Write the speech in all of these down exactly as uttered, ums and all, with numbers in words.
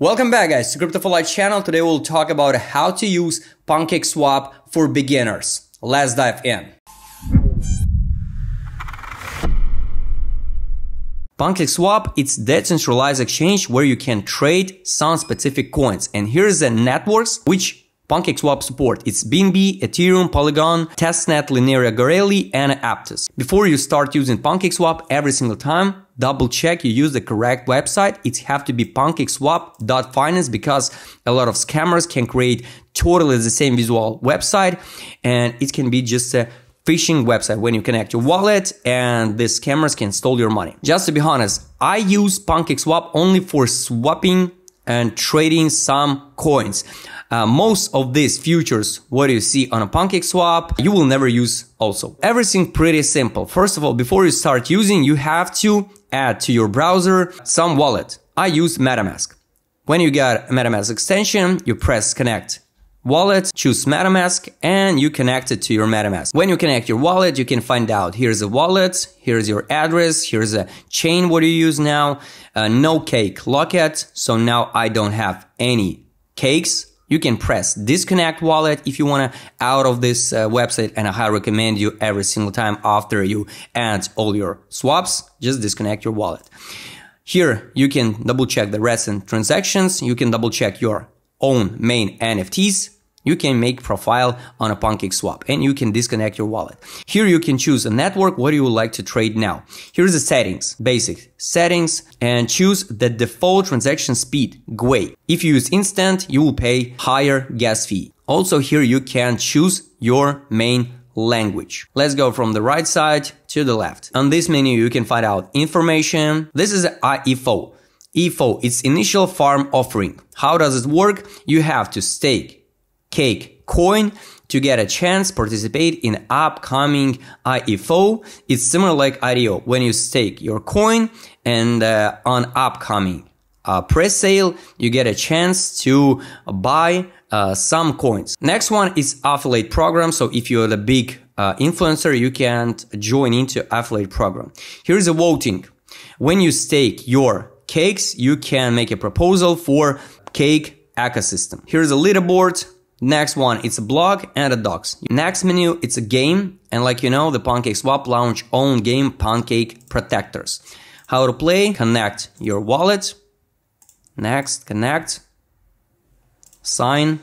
Welcome back, guys, to Crypto for light channel. Today we'll talk about how to use PancakeSwap for beginners. Let's dive in. PancakeSwap, it's decentralized exchange where you can trade some specific coins. And here's the networks which PancakeSwap support. It's B N B, Ethereum, Polygon, Testnet, Linea, Goreli, and Aptos. Before you start using PancakeSwap every single time, double check you use the correct website. It have to be pancakeswap dot finance because a lot of scammers can create totally the same visual website and it can be just a phishing website when you connect your wallet and the scammers can steal your money. Just to be honest, I use PancakeSwap only for swapping and trading some coins. Uh, most of these futures, what you see on a PancakeSwap, you will never use also. Everything pretty simple. First of all, before you start using, you have to add to your browser some wallet. I use MetaMask. When you get a MetaMask extension, you press connect wallet, choose MetaMask, and you connect it to your MetaMask. When you connect your wallet, you can find out here's a wallet, here's your address, here's a chain what you use now, uh, no cake locket. So now I don't have any cakes. You can press disconnect wallet if you want to out of this uh, website, and I highly recommend you every single time after you add all your swaps, just disconnect your wallet. Here you can double check the recent transactions, you can double check your own main N F Ts, you can make profile on a PancakeSwap, and you can disconnect your wallet. Here you can choose a network what you would like to trade now. Here's the settings, basic settings, and choose the default transaction speed, G W E I. If you use instant, you will pay higher gas fee. Also here you can choose your main language. Let's go from the right side to the left. On this menu you can find out information. This is I F O. I F O, it's initial farm offering. How does it work? You have to stake Cake coin to get a chance participate in upcoming I F O. It's similar like I D O when you stake your coin and uh, on upcoming uh, press sale you get a chance to buy uh, some coins. Next one is affiliate program. So if you're the big uh, influencer, you can join into affiliate program. Here's a voting. When you stake your cakes, you can make a proposal for cake ecosystem. Here's a leaderboard. Next one, it's a blog and a docs. Next menu, it's a game. And like you know, the PancakeSwap launch own game, Pancake Protectors. How to play, connect your wallet. Next, connect. Sign.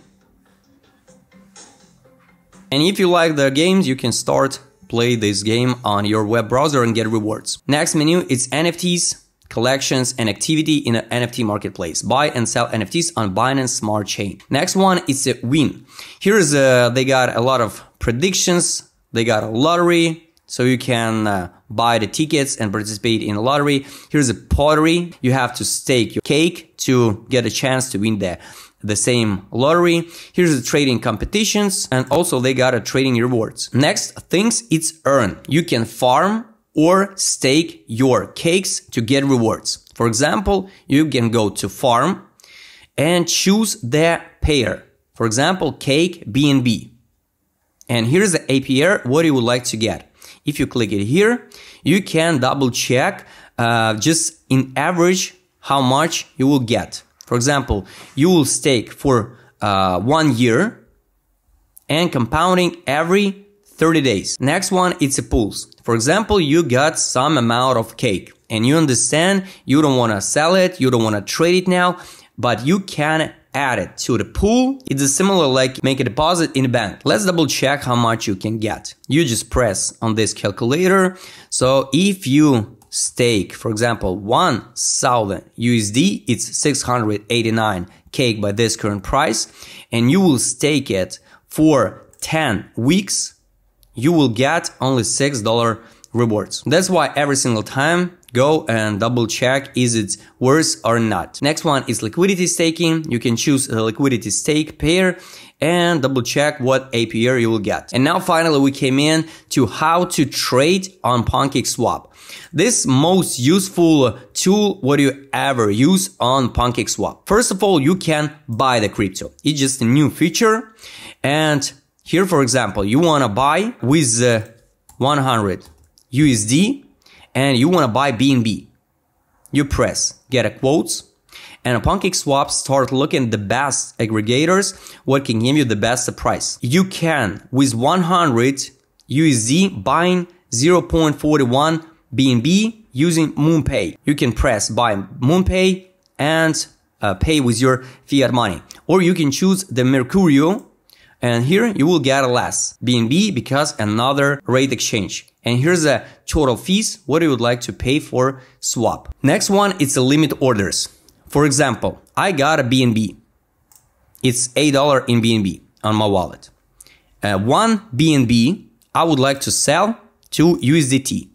And if you like the games, you can start play this game on your web browser and get rewards. Next menu, it's N F Ts. Collections and activity in an N F T marketplace. Buy and sell N F Ts on Binance Smart Chain. Next one is a win. Here is a, they got a lot of predictions. They got a lottery. So you can uh, buy the tickets and participate in a lottery. Here's a pottery. You have to stake your cake to get a chance to win the, the same lottery. Here's the trading competitions. And also they got a trading rewards. Next things, it's earn. You can farm or stake your cakes to get rewards. For example, you can go to farm and choose the pair. For example, cake B N B. And here's the A P R, what you would like to get. If you click it here, you can double check uh, just in average how much you will get. For example, you will stake for uh, one year and compounding every thirty days. Next one, it's a pools. For example, you got some amount of cake and you understand you don't want to sell it, you don't want to trade it now, but you can add it to the pool. It's similar like make a deposit in a bank. Let's double check how much you can get. You just press on this calculator. So if you stake, for example, one thousand U S D, it's six hundred eighty-nine cake by this current price, and you will stake it for ten weeks. You will get only six dollars rewards. That's why every single time go and double check is it worth or not. Next one is liquidity staking. You can choose a liquidity stake pair and double check what A P R you will get. And now finally we came in to how to trade on PancakeSwap. This most useful tool what you ever use on PancakeSwap. First of all, you can buy the crypto. It's just a new feature. And here, for example, you want to buy with uh, one hundred U S D and you want to buy B N B. You press get a quotes and PancakeSwap start looking at the best aggregators what can give you the best price. You can with one hundred U S D buying zero point four one B N B using MoonPay. You can press buy MoonPay and uh, pay with your fiat money, or you can choose the Mercuryo, and here you will get less B N B because another rate exchange. And here's the total fees what you would like to pay for swap. Next one, it's the limit orders. For example, I got a B N B. It's eight dollars in B N B on my wallet. Uh, one B N B I would like to sell to U S D T.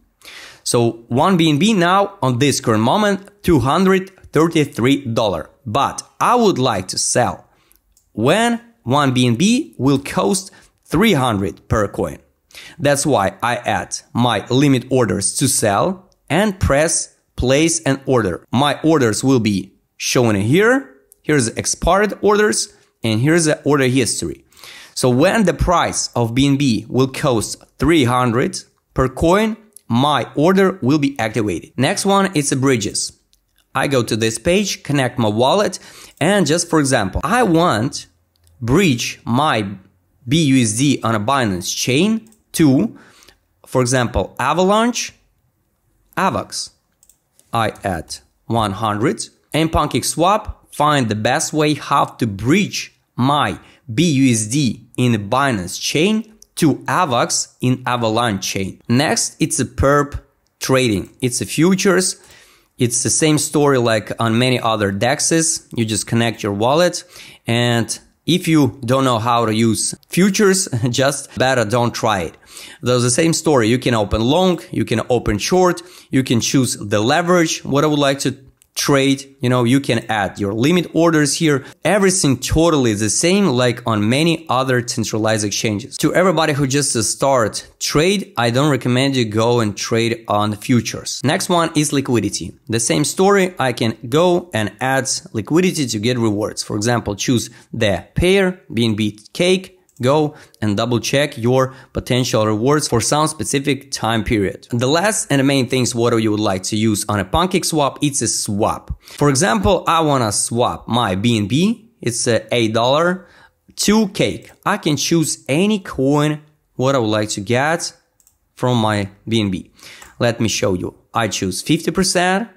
So one B N B now on this current moment two hundred thirty-three dollars. But I would like to sell when one B N B will cost three hundred dollars per coin. That's why I add my limit orders to sell and press place an order. My orders will be shown here. Here's expired orders and here's the order history. So when the price of B N B will cost three hundred dollars per coin, my order will be activated. Next one is the bridges. I go to this page, connect my wallet, and just for example, I want bridge my B U S D on a Binance chain to, for example, Avalanche, AVAX. I add one hundred and PancakeSwap find the best way how to bridge my B U S D in the Binance chain to AVAX in Avalanche chain. Next, it's a perp trading. It's a futures. It's the same story like on many other D E Xs. You just connect your wallet, and if you don't know how to use futures, just better don't try it. There's the same story. You can open long, you can open short, you can choose the leverage, what I would like to trade. You know, you can add your limit orders here. Everything totally the same like on many other centralized exchanges. To everybody who just start trade, I don't recommend you go and trade on futures. Next one is liquidity. The same story. I can go and add liquidity to get rewards. For example, choose the pair B N B cake, go and double check your potential rewards for some specific time period. The last and the main things what you would like to use on a PancakeSwap, it's a swap. For example, I want to swap my B N B, it's a eight dollars, to cake. I can choose any coin what I would like to get from my B N B. Let me show you. I choose fifty percent,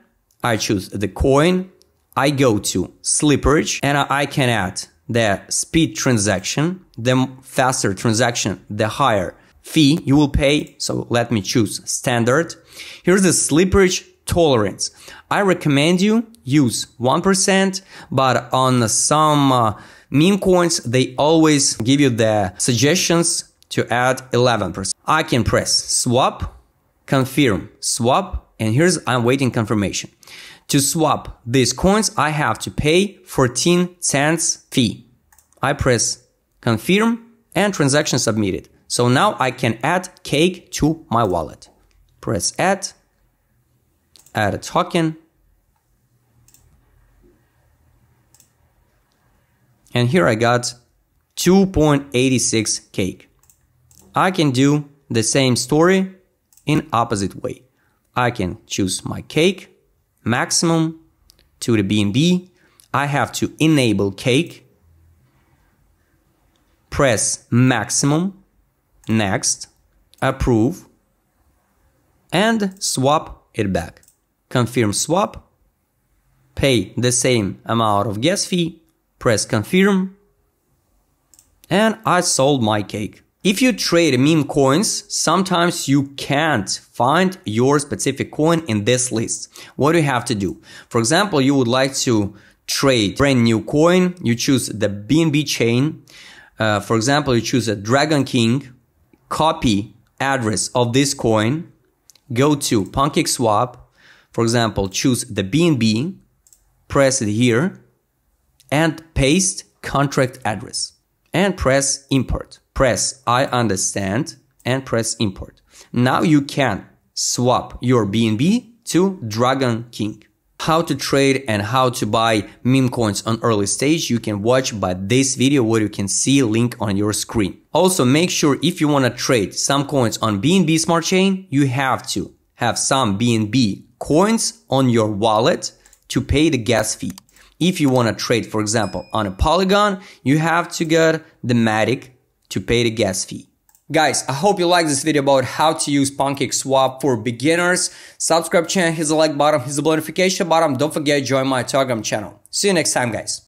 I choose the coin, I go to slippage, and I can add the speed transaction. The faster transaction, the higher fee you will pay. So let me choose standard. Here's the slippage tolerance. I recommend you use one percent, but on some uh, meme coins, they always give you the suggestions to add eleven percent. I can press swap, confirm swap, and here's I'm waiting confirmation. To swap these coins, I have to pay fourteen cents fee. I press confirm and transaction submitted. So now I can add cake to my wallet. Press add, add a token. And here I got two point eight six cake. I can do the same story in opposite way. I can choose my cake maximum to the B N B. I have to enable cake, press maximum, next, approve, and swap it back. Confirm swap, pay the same amount of gas fee, press confirm, and I sold my cake. If you trade meme coins, sometimes you can't find your specific coin in this list. What do you have to do? For example, you would like to trade brand new coin. You choose the B N B chain. Uh, for example, you choose a Dragon King, copy address of this coin, go to PancakeSwap. For example, choose the B N B, press it here and paste contract address and press import. Press I understand and press import. Now you can swap your B N B to Dragon King. How to trade and how to buy meme coins on early stage you can watch by this video where you can see link on your screen. Also make sure if you want to trade some coins on B N B Smart Chain, you have to have some B N B coins on your wallet to pay the gas fee. if you want to trade, for example, on a Polygon, you have to get the Matic to pay the gas fee. Guys, I hope you like this video about how to use PancakeSwap for beginners. Subscribe channel, hit the like button, hit the notification button. Don't forget, join my Telegram channel. See you next time, guys.